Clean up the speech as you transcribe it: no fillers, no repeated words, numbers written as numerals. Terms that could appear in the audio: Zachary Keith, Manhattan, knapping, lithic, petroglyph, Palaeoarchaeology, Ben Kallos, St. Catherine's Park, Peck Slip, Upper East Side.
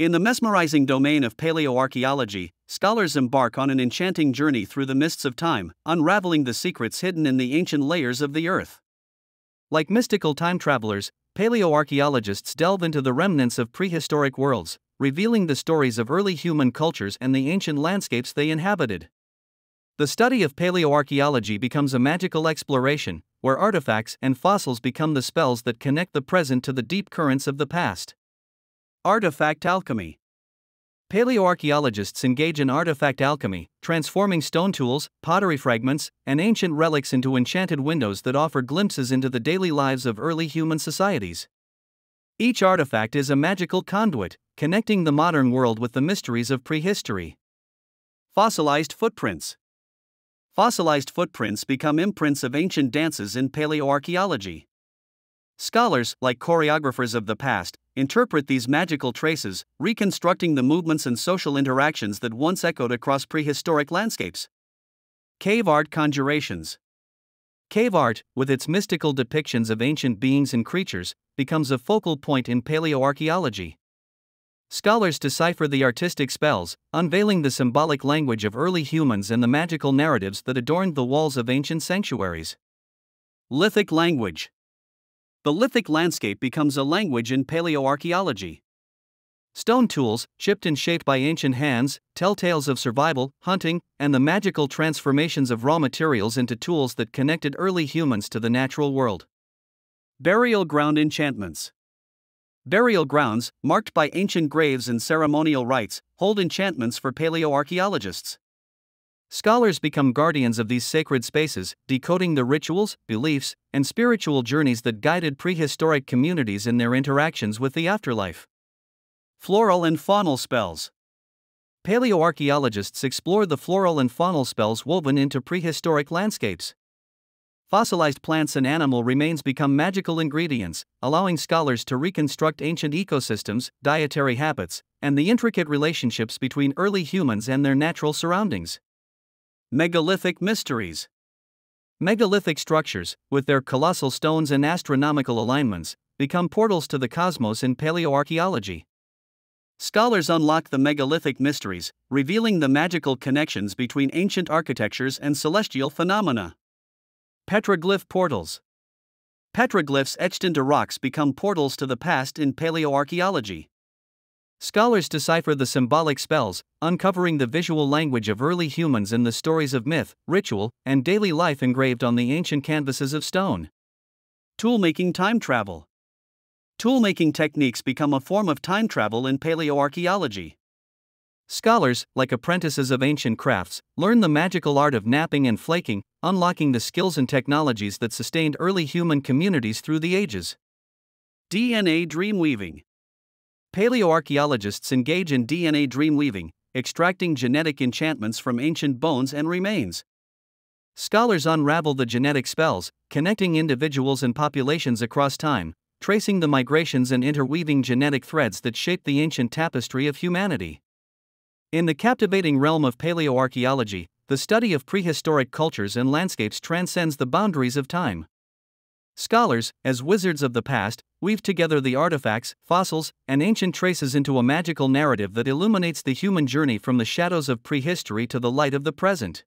In the mesmerizing domain of paleoarchaeology, scholars embark on an enchanting journey through the mists of time, unraveling the secrets hidden in the ancient layers of the earth. Like mystical time travelers, paleoarchaeologists delve into the remnants of prehistoric worlds, revealing the stories of early human cultures and the ancient landscapes they inhabited. The study of paleoarchaeology becomes a magical exploration, where artifacts and fossils become the spells that connect the present to the deep currents of the past. Artifact alchemy. Paleoarchaeologists engage in artifact alchemy, transforming stone tools, pottery fragments, and ancient relics into enchanted windows that offer glimpses into the daily lives of early human societies. Each artifact is a magical conduit, connecting the modern world with the mysteries of prehistory. Fossilized footprints. Fossilized footprints become imprints of ancient dances in paleoarchaeology. Scholars, like choreographers of the past, interpret these magical traces, reconstructing the movements and social interactions that once echoed across prehistoric landscapes. Cave art conjurations. Cave art, with its mystical depictions of ancient beings and creatures, becomes a focal point in paleoarchaeology. Scholars decipher the artistic spells, unveiling the symbolic language of early humans and the magical narratives that adorned the walls of ancient sanctuaries. Lithic language. The lithic landscape becomes a language in paleoarchaeology. Stone tools, chipped and shaped by ancient hands, tell tales of survival, hunting, and the magical transformations of raw materials into tools that connected early humans to the natural world. Burial ground enchantments. Burial grounds, marked by ancient graves and ceremonial rites, hold enchantments for paleoarchaeologists. Scholars become guardians of these sacred spaces, decoding the rituals, beliefs, and spiritual journeys that guided prehistoric communities in their interactions with the afterlife. Floral and faunal spells. Paleoarchaeologists explore the floral and faunal spells woven into prehistoric landscapes. Fossilized plants and animal remains become magical ingredients, allowing scholars to reconstruct ancient ecosystems, dietary habits, and the intricate relationships between early humans and their natural surroundings. Megalithic mysteries. Megalithic structures, with their colossal stones and astronomical alignments, become portals to the cosmos in paleoarchaeology. Scholars unlock the megalithic mysteries, revealing the magical connections between ancient architectures and celestial phenomena. Petroglyph portals. Petroglyphs etched into rocks become portals to the past in paleoarchaeology. Scholars decipher the symbolic spells, uncovering the visual language of early humans in the stories of myth, ritual, and daily life engraved on the ancient canvases of stone. Toolmaking time travel. Toolmaking techniques become a form of time travel in paleoarchaeology. Scholars, like apprentices of ancient crafts, learn the magical art of knapping and flaking, unlocking the skills and technologies that sustained early human communities through the ages. DNA dreamweaving. Paleoarchaeologists engage in DNA dreamweaving, extracting genetic enchantments from ancient bones and remains. Scholars unravel the genetic spells, connecting individuals and populations across time, tracing the migrations and interweaving genetic threads that shape the ancient tapestry of humanity. In the captivating realm of paleoarchaeology, the study of prehistoric cultures and landscapes transcends the boundaries of time. Scholars, as wizards of the past, weave together the artifacts, fossils, and ancient traces into a magical narrative that illuminates the human journey from the shadows of prehistory to the light of the present.